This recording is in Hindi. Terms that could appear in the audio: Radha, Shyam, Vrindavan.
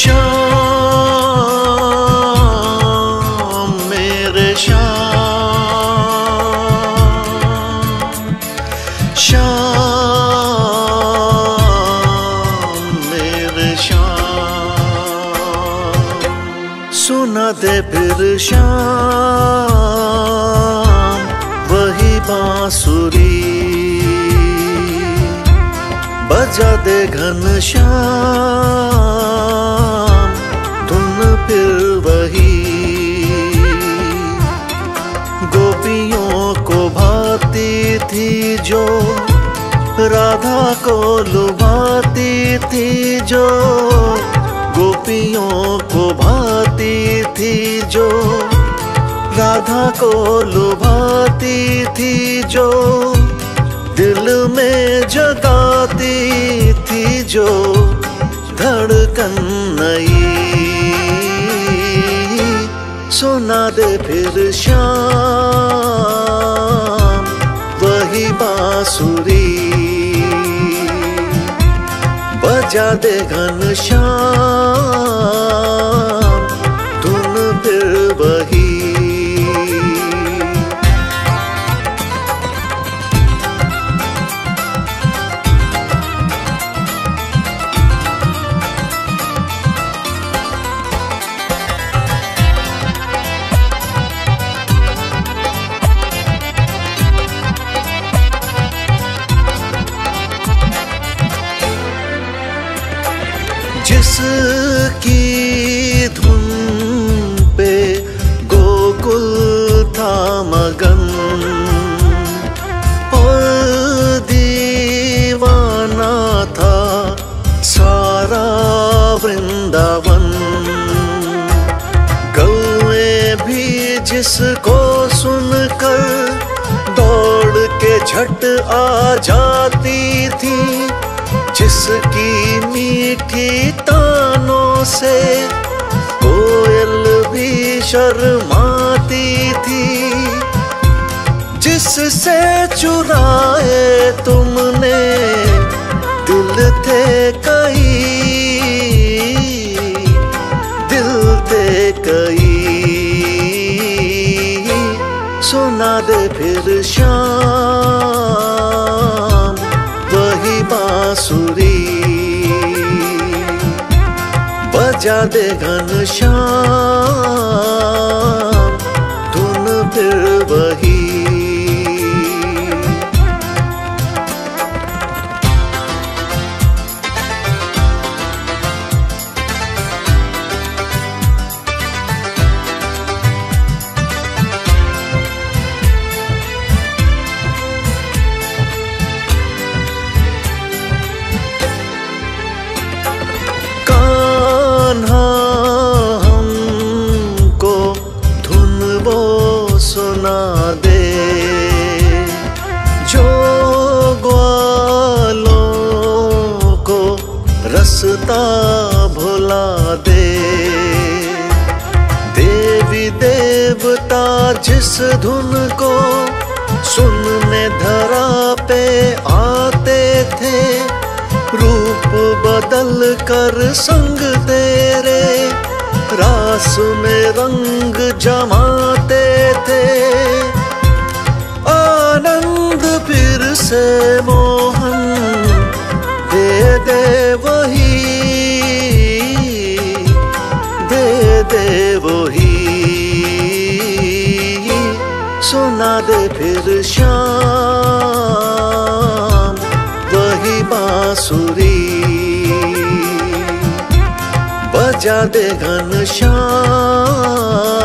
श्याम मेरे श्याम, श्याम मेरे श्याम। सुना दे फिर श्याम वही बांसुरी, बजा दे घन श्याम धुन फिर वही, गोपियों को भाती थी जो राधा को लुभाती थी, जो गोपियों को भाती थी जो राधा को लुभाती थी, जो दिल में जगाती थी जो धड़कन नई। सुना दे फिर श्याम वही बांसुरी, बजा दे घन श्याम धुन फिर वही। जिसकी धुन पे गोकुल था मगन और दीवाना था सारा वृंदावन, गौए भी जिसको सुनकर दौड़ के झट आ जाती थी, जिसकी मीठी तानों से कोयल भी शर्माती थी, जिससे चुराए तुमने दिल थे कई, दिल थे कई। सुना दे फिर श्याम बांसुरी, बजा दे घन श्याम धुन फिर वही। रास्ता भुला दे देवी देवता, जिस धुन को सुनने धरा पे आते थे, रूप बदल कर संग तेरे रास में रंग जमाते थे, आनंद फिर से मोहन दे वही, दे वही। सुना दे फिर श्याम वही बांसुरी, बजा दे घन श्याम।